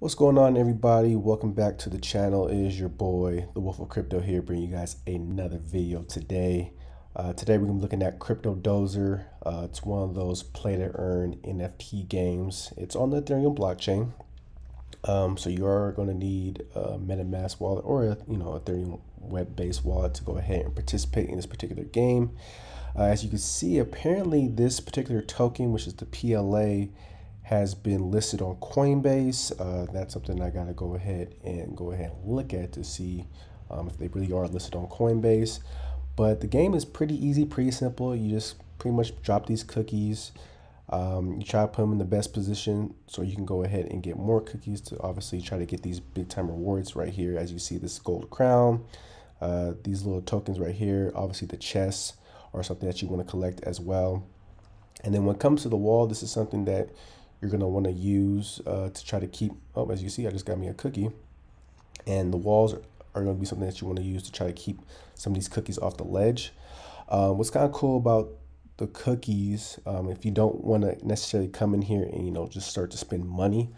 What's going on, everybody? Welcome back to the channel. It is your boy, the Wolf of Crypto, here bringing you guys another video today. Today we're gonna be looking at Crypto Dozer. It's one of those play to earn NFT games. It's on the Ethereum blockchain. So you are gonna need a MetaMask wallet or a Ethereum web-based wallet to go ahead and participate in this particular game. As you can see, apparently this particular token, which is the PLA, has been listed on Coinbase. That's something I gotta go ahead and look at to see if they really are listed on Coinbase. But the game is pretty easy, pretty simple. You just pretty much drop these cookies. You try to put them in the best position so you can go ahead and get more cookies to obviously try to get these big time rewards right here. As you see, this gold crown, these little tokens right here, obviously the chests are something that you want to collect as well. And then when it comes to the wall, this is something that you're going to want to use to try to keep up. Oh, as you see, I just got me a cookie, and the walls are going to be something that you want to use to try to keep some of these cookies off the ledge. What's kind of cool about the cookies, if you don't want to necessarily come in here and just start to spend money,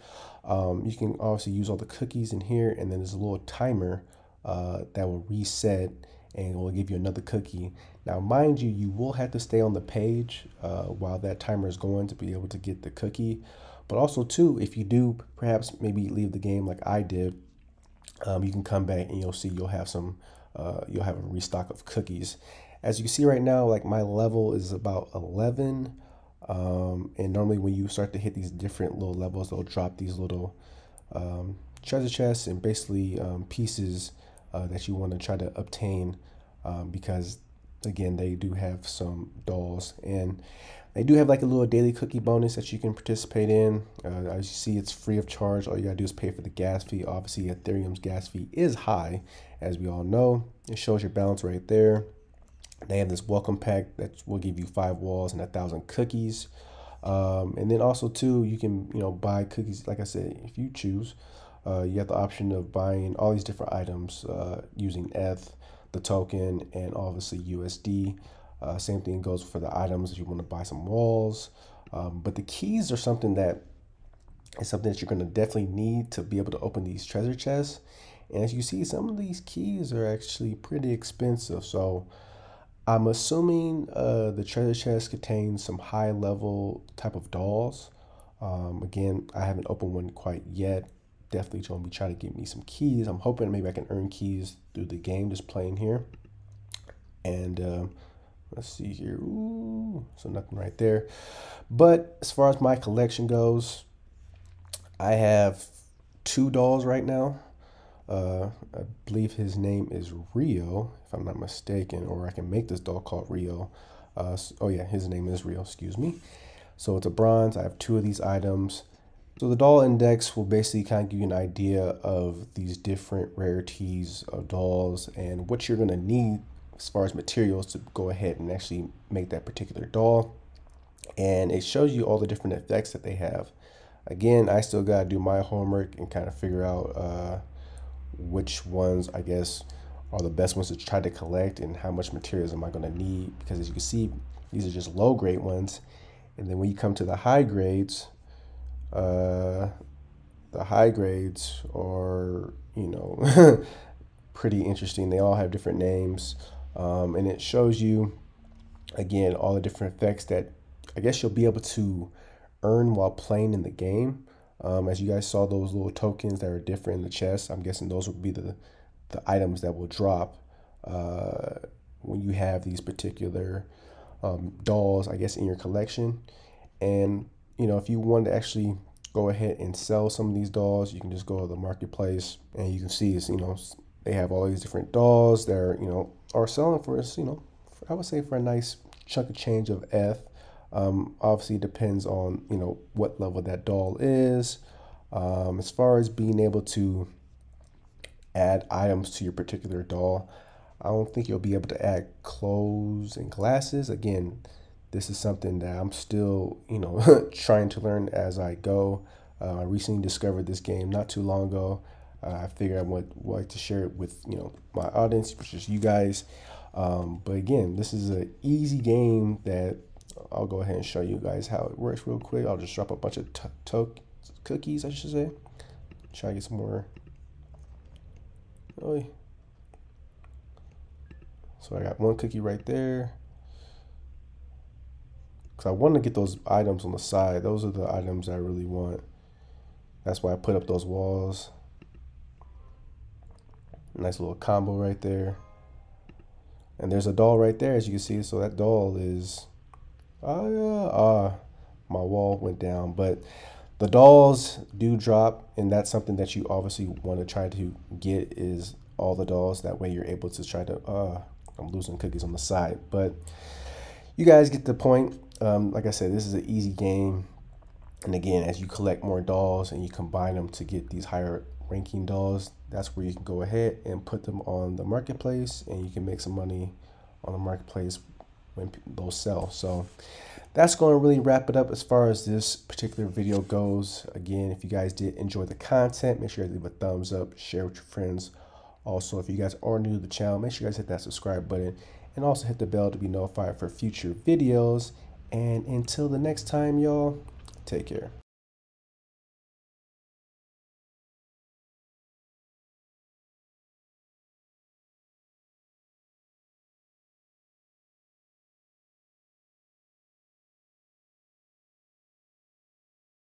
you can obviously use all the cookies in here, and then there's a little timer that will reset and will give you another cookie. Now, mind you, you will have to stay on the page while that timer is going to be able to get the cookie. But also too, if you do perhaps maybe leave the game like I did, you can come back and you'll see you'll have a restock of cookies. As you can see right now, like my level is about 11, and normally when you start to hit these different little levels, they'll drop these little treasure chests and basically pieces that you want to try to obtain, because again, they do have some dolls and they do have like a little daily cookie bonus that you can participate in. As you see, it's free of charge. All you gotta do is pay for the gas fee. Obviously, Ethereum's gas fee is high, as we all know. It shows your balance right there. They have this welcome pack that will give you 5 walls and 1,000 cookies. And then also too, you can buy cookies, like I said, if you choose. You have the option of buying all these different items using ETH, the token, and obviously USD. Same thing goes for the items if you want to buy some walls. But the keys are something that is something that you're going to definitely need to be able to open these treasure chests. And as you see, some of these keys are actually pretty expensive. So I'm assuming the treasure chest contains some high level type of dolls. Again, I haven't opened one quite yet. Definitely going to be trying to get me some keys. I'm hoping maybe I can earn keys through the game, just playing here. And let's see here. Ooh, so nothing right there. But as far as my collection goes, I have 2 dolls right now. I believe his name is Rio, if I'm not mistaken, or I can make this doll called Rio. Oh yeah, his name is Rio, excuse me. So it's a bronze. I have 2 of these items. So the doll index will basically kind of give you an idea of these different rarities of dolls and what you're going to need as far as materials to go ahead and actually make that particular doll. And it shows you all the different effects that they have. Again, I still got to do my homework and kind of figure out which ones, I guess, are the best ones to try to collect and how much materials am I going to need. Because as you can see, these are just low grade ones. And then when you come to the high grades, the high grades are, pretty interesting. They all have different names. And it shows you, again, all the different effects that I guess you'll be able to earn while playing in the game. As you guys saw, those little tokens that are different in the chest, I'm guessing those will be the items that will drop when you have these particular dolls, I guess, in your collection. And if you want to actually go ahead and sell some of these dolls, you can just go to the marketplace, and you can see it's, they have all these different dolls that are, are selling for us, I would say for a nice chunk of change of ETH. Obviously it depends on, what level that doll is. As far as being able to add items to your particular doll, I don't think you'll be able to add clothes and glasses. Again, this is something that I'm still, trying to learn as I go. I recently discovered this game not too long ago. I figured I would like to share it with, my audience, which is you guys. But again, this is an easy game that I'll go ahead and show you guys how it works real quick. I'll just drop a bunch of cookies, I should say. Try to get some more. Really? So I got one cookie right there. Because I want to get those items on the side. Those are the items I really want. That's why I put up those walls. Nice little combo right there. And there's a doll right there, as you can see. So that doll is, my wall went down. But the dolls do drop, and that's something that you obviously want to try to get is all the dolls. That way you're able to try to, I'm losing cookies on the side. But you guys get the point. Like I said, this is an easy game. And again, as you collect more dolls and you combine them to get these higher ranking dolls, that's where you can go ahead and put them on the marketplace, and you can make some money on the marketplace when those sell. So that's going to really wrap it up as far as this particular video goes. Again, if you guys did enjoy the content, make sure you leave a thumbs up, share with your friends. Also, if you guys are new to the channel, make sure you guys hit that subscribe button and also hit the bell to be notified for future videos. And until the next time, y'all, take care.